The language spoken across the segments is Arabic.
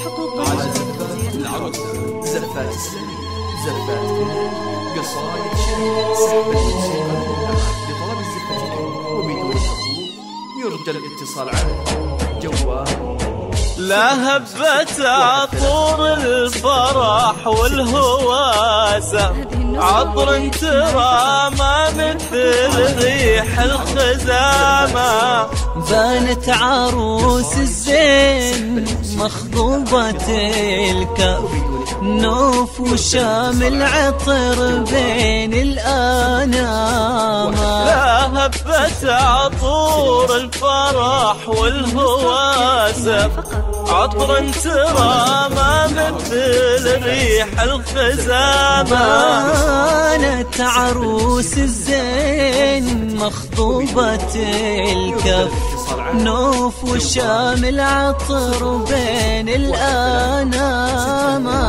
الحقوق على زفات العروسة، زفات السليم، زفات قصايد شريف، سحب الموسيقى بطلب الزفة وبدون حقوق يرجى الاتصال عنه جوال. لا هبت عطور الفرح والهواسة، عطر ترى ما مثل ريح الخزامة. بانت عروس الزين مخضوبة الكف، نوف وشام العطر بين الأنامة. لا هبت عطور الفرح والهواسة، عطر ترى ما مثل ريح الخزامة. بانت عروس الزين مخضوبة الكف، نوف وشام العطر بين الأنامة.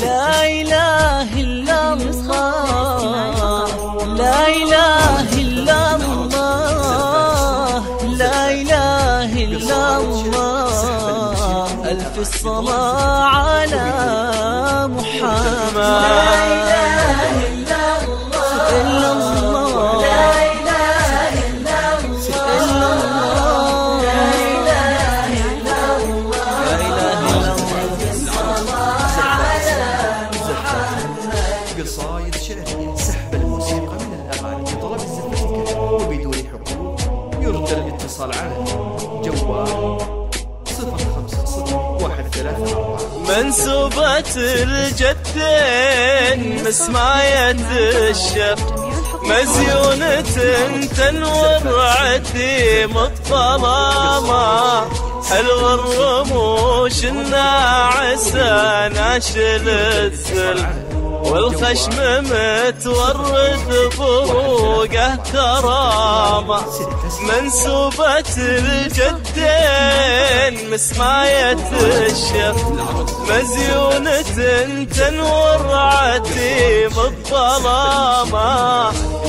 لا إله إلا الله، لا إله إلا الله، لا إله إلا الله، ألف الصلاة على محمد. لا إله إلا الله، لا إله إلا الله، لا إله إلا الله، لا إله إلا الله، الصلاة على محمد. قصايد شعرية، سحب الموسيقى من الأغاني بطلب الزفة وبدون حقوق يرجى الاتصال على جوال 050134. منسوبة الجدين مسماية الشف، مزيونة تنور عتيم الظلامة. حلو الرموش الناعسة ناشل السلم، والخشم متورد فروقه كرامة. منسوبة الجدين مسماية الشف، مزيونة تنور عتيم الظلامة.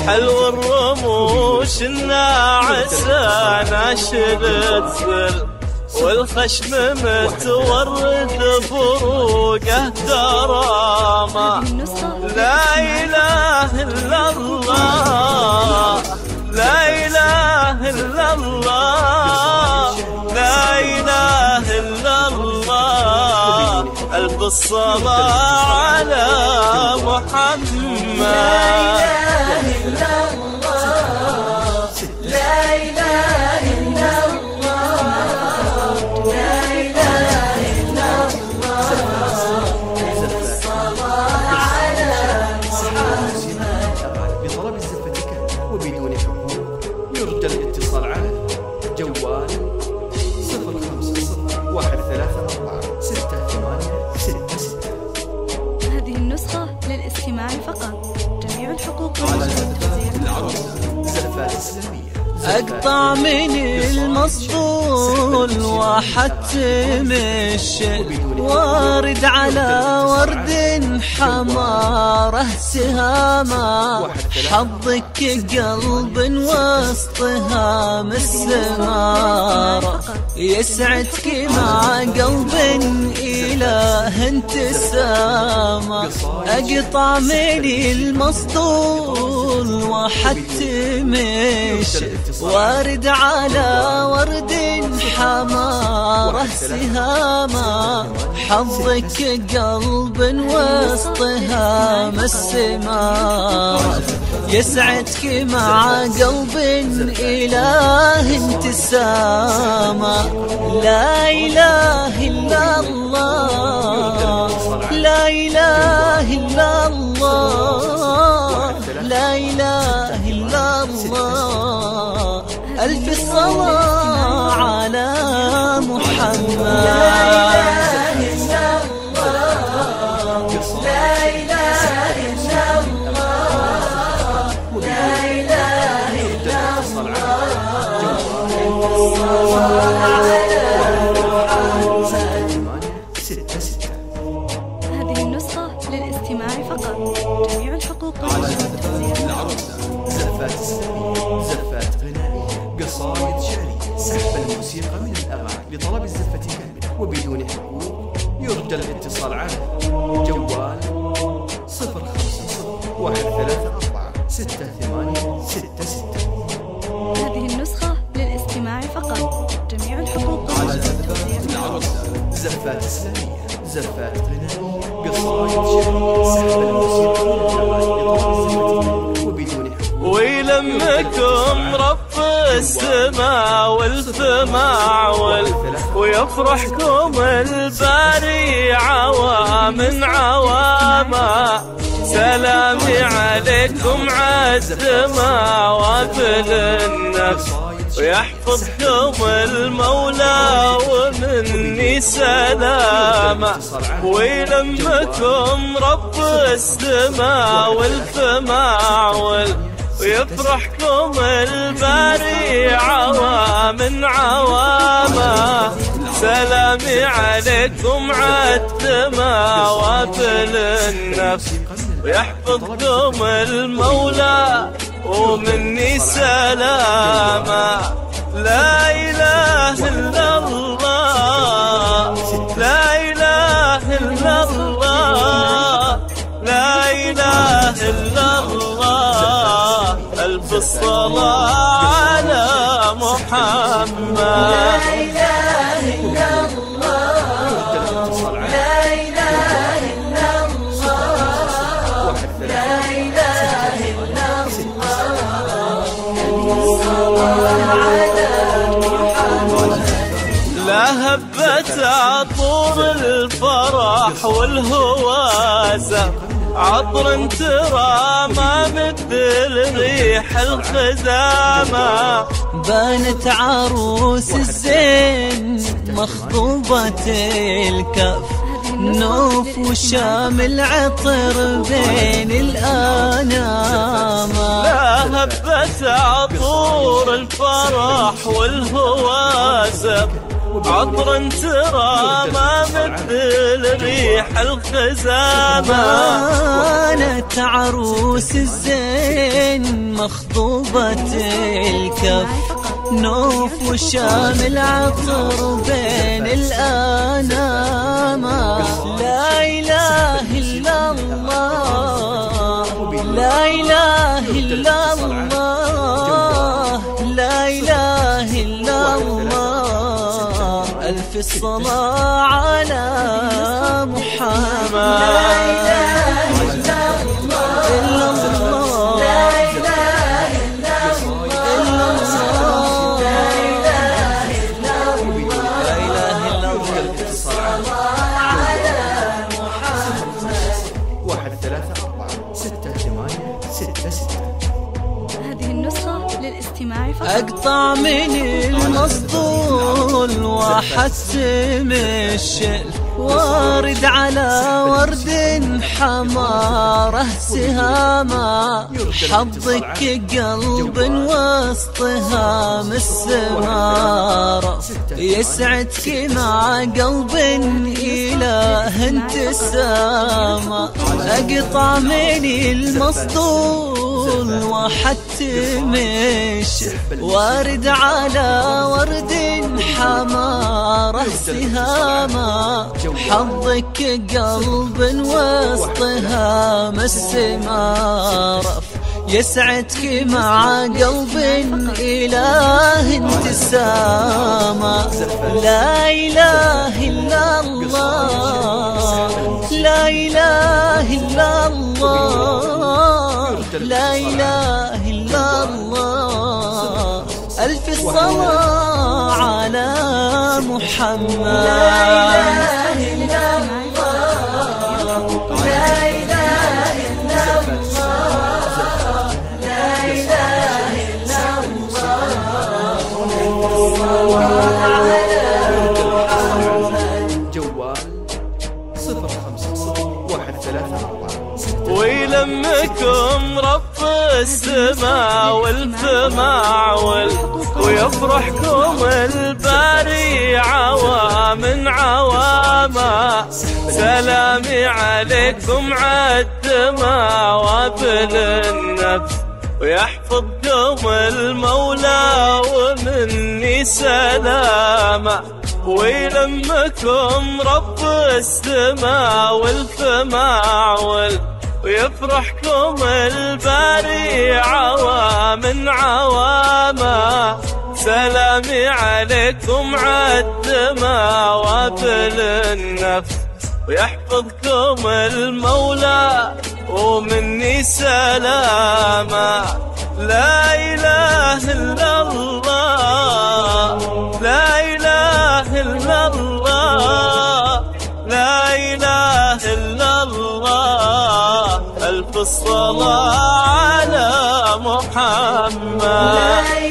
حلو الرموش الناعسة ناشلة زل، والخشم متورد فروقه درامة. لا إله إلا الله، لا إله إلا الله، لا إله إلا الله، ألف الصلاة على محمد. لا إله إلا الله، لا إله إلا الله، فقط جميع الحقوق. أقطع من المصدول وحتم الشل، وارد على ورد حماره سهامة. حظك قلب وسطها مسمارة، يسعدك مع قلب إله انتسامة. أقطع من المصدول وحتم الشل، وارد على ورد حماره سهامة. حظك قلب وسطها مسمار، يسعدك مع قلب إله انتسامة. لا إله إلا الله، لا إله إلا الله، لا إله إلا الله، ألف الصلاة على محمد. هذه النسخة للاستماع فقط، جميع الحقوق على زفات العروسة، زفات السلمية، زفات غنائية، قصائد شعرية، سحب الموسيقى من الأغاني لطلب الزفة كاملة وبدون حقوق يرجى الاتصال على جوال 050 134 6886. هذه النسخة للاستماع فقط، جميع الحقوق على زفات العروسة، زفات إسلامية، زفات غنائية، قصائد شعر، سحب الموسيقى بطريقة وبدون حقوق. ويلمكم رب السماء والسماع ويفرحكم الباري عوام عواما. سلامي عليكم عزما وابن النفس، ويحفظكم المولى ومني سلاما. ويلمكم رب السماء والفماع ويفرحكم الباري عوام عواما. سلامي عليكم عزما وابن النفس، ويحفظكم المولى ومني سلامة. لا إله إلا الله، لا إله إلا الله، لا إله إلا الله. ألف الصلاة على محمد. لا هبت عطور الفرح والهواسة، عطر ترى ما مثل ريح الخزامة. بانت عروس الزين مخطوبة الكف، نوف وشامل عطر بين الأنامة. لا هبت عطور الفرح والهوازة، عطر ترى ما مثل ريح الخزامة. بانت عروس الزين مخطوبة الكف، نوف وشامل عطر بين الأنامة. لا إله إلا الله، لا إله إلا الله، لا إله إلا الله. ألف الصلاة على محمد. لا إله إلا الله، أقطع من المسطول وأحسم الشل، وارد على ورد حماره سهامة. حظك قلب وسطها مسمارة، يسعدك مع قلب إله انت السامة. أقطع من المسطول وحتم الشل، وارد على ورد حماره سهامة. حظك قلب وسطها مسمارة، يسعدك مع قلب إله انتسامة. لا إله إلا الله، لا إله إلا الله، لا إله إلا الله. ألف الصلاة على محمد. لا إله إلا الله، لا إله إلا الله، لا إله إلا الله. جوال 050 134. ويلمكم رب السماء والفماع ويفرحكم الباري عوام عواما. سلامي عليكم عزما وابن النفس، ويحفظكم المولى ومني سلاما. ويلمكم رب السماء والفماعل ويفرحكم الباري عوام عواما. سلامي عليكم عد ما وابل النفس ويحفظكم المولى ومني سلاما. لا إله إلا الله، لا إله إلا الله، لا إله إلا الله. ألف الصلاة على محمد.